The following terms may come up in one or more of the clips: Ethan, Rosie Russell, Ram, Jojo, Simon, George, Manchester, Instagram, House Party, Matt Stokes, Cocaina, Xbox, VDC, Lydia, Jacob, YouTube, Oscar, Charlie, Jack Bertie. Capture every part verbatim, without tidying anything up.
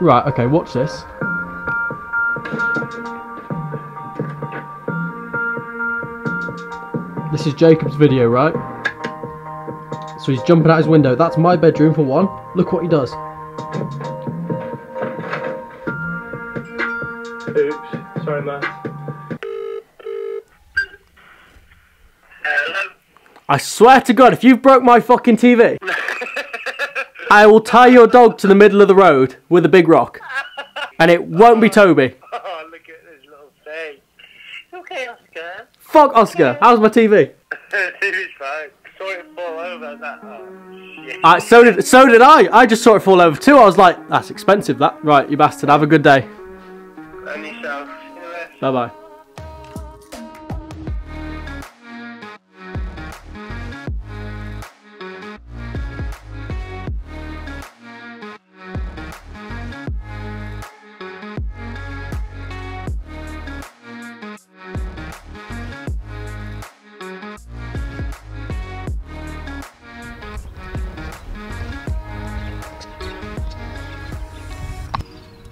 Right, okay, watch this. This is Jacob's video, right? So he's jumping out his window. That's my bedroom for one. Look what he does. Oops, sorry, Matt. Hello? I swear to God, if you've broke my fucking T V, I will tie your dog to the middle of the road with a big rock. And it won't be Toby. Oh, look at this little thing. Okay, Oscar. Fuck Oscar, how's my T V? T V's fine. Saw it fall over. That. Oh, shit. I, so did so did I. I just saw it fall over too. I was like, that's expensive. That right, you bastard. Have a good day. And yourself. Bye bye.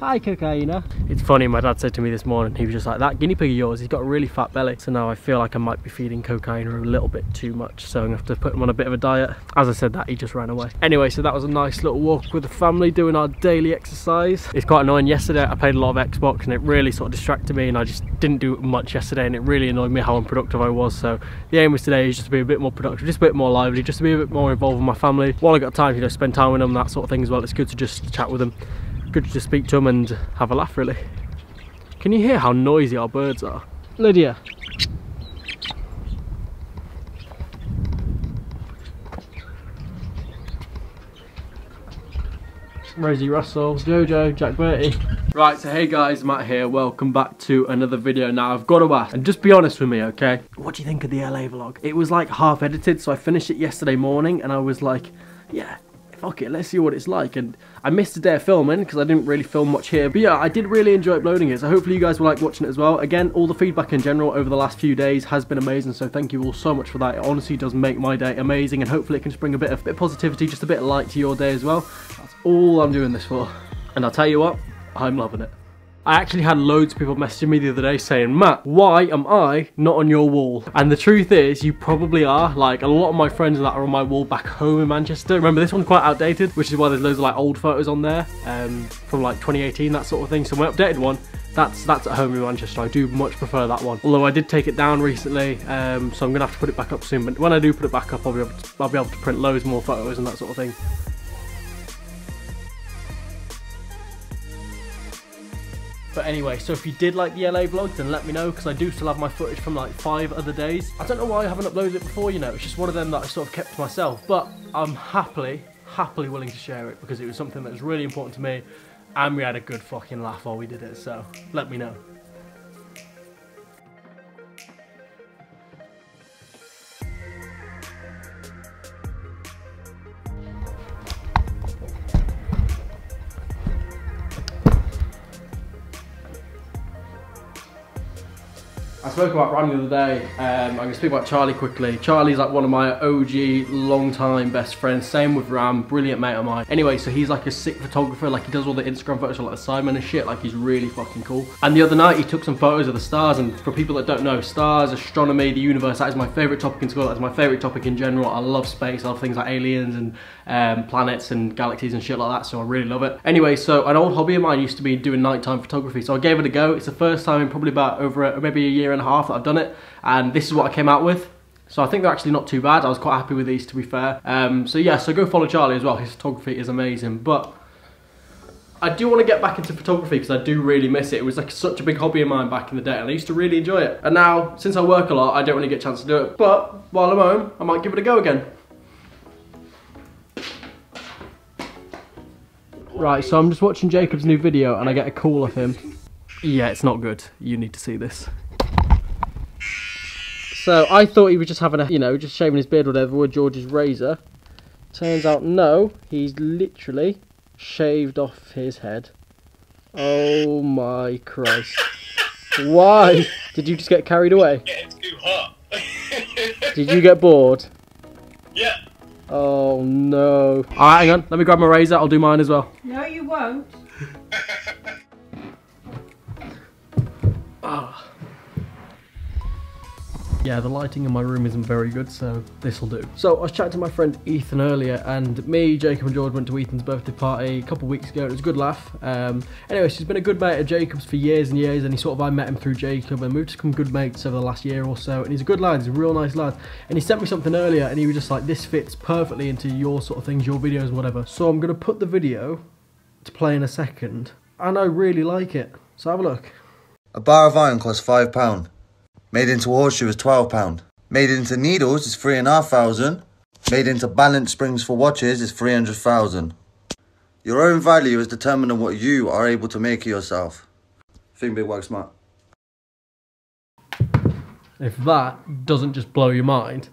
Hi Cocaina. It's funny, my dad said to me this morning, he was just like, that guinea pig of yours, he's got a really fat belly. So now I feel like I might be feeding Cocaina a little bit too much, so I'm gonna have to put him on a bit of a diet. As I said that, he just ran away. Anyway, so that was a nice little walk with the family, doing our daily exercise. It's quite annoying. Yesterday I played a lot of Xbox and it really sort of distracted me and I just didn't do much yesterday and it really annoyed me how unproductive I was. So the aim was today is just to be a bit more productive, just a bit more lively, just to be a bit more involved with my family. While I got time, you know, spend time with them, that sort of thing as well. It's good to just chat with them. Good to just speak to them and have a laugh, really. Can you hear how noisy our birds are? Lydia. Rosie Russell, Jojo, Jack Bertie. Right, so hey guys, Matt here. Welcome back to another video. Now, I've got to ask, and just be honest with me, okay? What do you think of the L A vlog? It was like half edited, so I finished it yesterday morning and I was like, yeah, fuck it, let's see what it's like. And I missed a day of filming because I didn't really film much here, but yeah, I did really enjoy uploading it, so hopefully you guys will like watching it as well. Again, all the feedback in general over the last few days has been amazing, so thank you all so much for that. It honestly does make my day amazing, and hopefully it can just bring a bit of, bit of positivity, just a bit of light to your day as well. That's all I'm doing this for, and I'll tell you what, I'm loving it. I actually had loads of people messaging me the other day saying, Matt, why am I not on your wall? And the truth is, you probably are. Like, a lot of my friends that are on my wall back home in Manchester. Remember, this one's quite outdated, which is why there's loads of like old photos on there um, from like twenty eighteen, that sort of thing. So my updated one, that's that's at home in Manchester. I do much prefer that one. Although I did take it down recently, um, so I'm gonna have to put it back up soon. But when I do put it back up, I'll be able to, I'll be able to print loads more photos and that sort of thing. But anyway, so if you did like the L A vlog, then let me know, because I do still have my footage from like five other days. I don't know why I haven't uploaded it before, you know, it's just one of them that I sort of kept to myself, but I'm happily, happily willing to share it because it was something that was really important to me and we had a good fucking laugh while we did it, so let me know. I spoke about Ram the other day. um, I'm going to speak about Charlie quickly. Charlie's like one of my O G, long time best friends, same with Ram, brilliant mate of mine. Anyway, so he's like a sick photographer, like he does all the Instagram photos for like Simon and shit, like he's really fucking cool. And the other night he took some photos of the stars, and for people that don't know, stars, astronomy, the universe, that is my favourite topic in school, that is my favourite topic in general. I love space, I love things like aliens and um, planets and galaxies and shit like that, so I really love it. Anyway, so an old hobby of mine used to be doing nighttime photography, so I gave it a go. It's the first time in probably about over a, maybe a year and a half that I've done it, and this is what I came out with. So I think they're actually not too bad. I was quite happy with these, to be fair. Um, so yeah, so go follow Charlie as well. His photography is amazing. But I do want to get back into photography because I do really miss it. It was like such a big hobby of mine back in the day and I used to really enjoy it. And now, since I work a lot, I don't really get a chance to do it. But while I'm home, I might give it a go again. Right, so I'm just watching Jacob's new video and I get a call off him. Yeah, it's not good. You need to see this. So I thought he was just having a, you know, just shaving his beard or whatever with George's razor. Turns out, no, he's literally shaved off his head. Oh my Christ. Why? Did you just get carried away? Yeah, it's too hot. Did you get bored? Yeah. Oh no. Alright, hang on. Let me grab my razor. I'll do mine as well. No, you won't. Ah. Yeah, the lighting in my room isn't very good, so this'll do. So I was chatting to my friend Ethan earlier, and me, Jacob and George went to Ethan's birthday party a couple of weeks ago. It was a good laugh. Um, anyway, she's been a good mate of Jacob's for years and years, and he sort of, I met him through Jacob, and we've just become good mates over the last year or so, and he's a good lad, he's a real nice lad. And he sent me something earlier, and he was just like, this fits perfectly into your sort of things, your videos, whatever. So I'm gonna put the video to play in a second, and I really like it. So have a look. A bar of iron costs five pound. Made into horseshoe is twelve pounds. Made into needles is three and a half thousand. Made into balance springs for watches is three hundred thousand. Your own value is determined on what you are able to make of yourself. Think big, work smart. If that doesn't just blow your mind,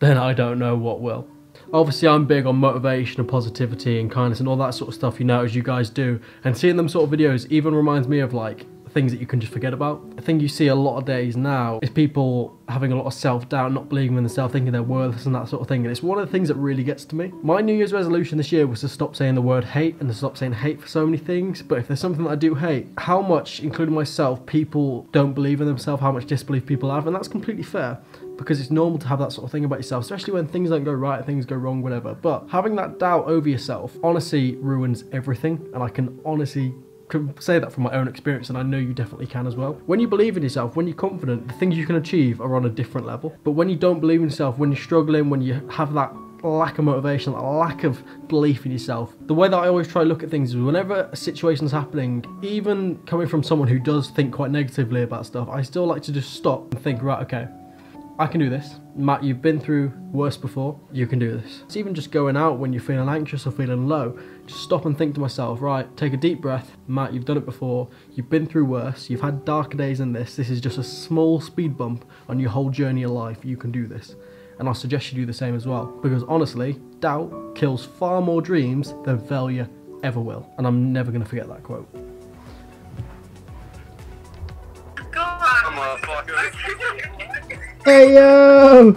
then I don't know what will. Obviously I'm big on motivation and positivity and kindness and all that sort of stuff, you know, as you guys do. And seeing them sort of videos even reminds me of like, things that you can just forget about. I think you see a lot of days now is people having a lot of self-doubt, not believing in themselves, thinking they're worthless and that sort of thing. And it's one of the things that really gets to me. My New Year's resolution this year was to stop saying the word hate and to stop saying hate for so many things. But if there's something that I do hate, how much, including myself, people don't believe in themselves, how much disbelief people have, and that's completely fair. Because it's normal to have that sort of thing about yourself, especially when things don't go right, things go wrong, whatever. But having that doubt over yourself honestly ruins everything, and I can honestly can say that from my own experience, and I know you definitely can as well. When you believe in yourself, when you're confident, the things you can achieve are on a different level. But when you don't believe in yourself, when you're struggling, when you have that lack of motivation, that lack of belief in yourself, the way that I always try to look at things is whenever a situation's happening, even coming from someone who does think quite negatively about stuff, I still like to just stop and think, right, okay, I can do this. Matt, you've been through worse before, you can do this. It's even just going out when you're feeling anxious or feeling low, just stop and think to myself, right, take a deep breath. Matt, you've done it before, you've been through worse, you've had darker days than this, this is just a small speed bump on your whole journey of life, you can do this. And I suggest you do the same as well, because honestly, doubt kills far more dreams than failure ever will. And I'm never going to forget that quote. Come on, fucker. Hey yo!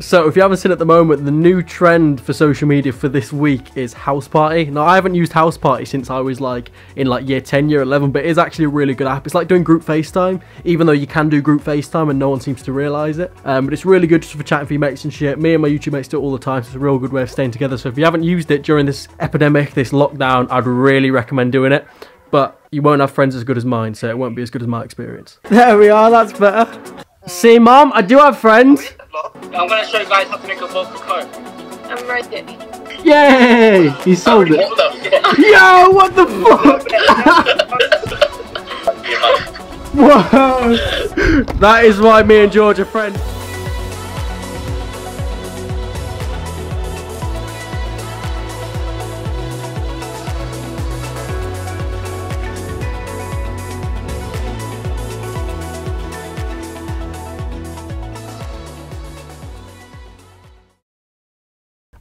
So if you haven't seen at the moment, the new trend for social media for this week is House Party. Now I haven't used House Party since I was like in like year ten, year eleven, but it is actually a really good app. It's like doing group FaceTime, even though you can do group FaceTime and no one seems to realise it. Um, but it's really good just for chatting for your mates and shit. Me and my YouTube mates do it all the time, so it's a real good way of staying together. So if you haven't used it during this epidemic, this lockdown, I'd really recommend doing it. But you won't have friends as good as mine, so it won't be as good as my experience. There we are, that's better. See, Mom, I do have friends. I'm gonna show you guys how to make a vodka coke. I'm ready. Yay! He sold it. Yo, what the fuck? Whoa! That is why me and George are friends.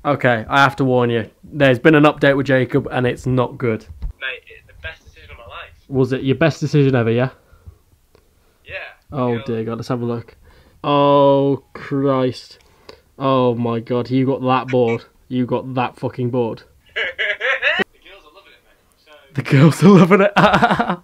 Okay, I have to warn you, there's been an update with Jacob and it's not good. Mate, it's the best decision of my life. Was it your best decision ever, yeah? Yeah. Oh girl. Dear God, let's have a look. Oh Christ. Oh my God, you got that bored. You got that fucking bored. The girls are loving it, mate. So... The girls are loving it.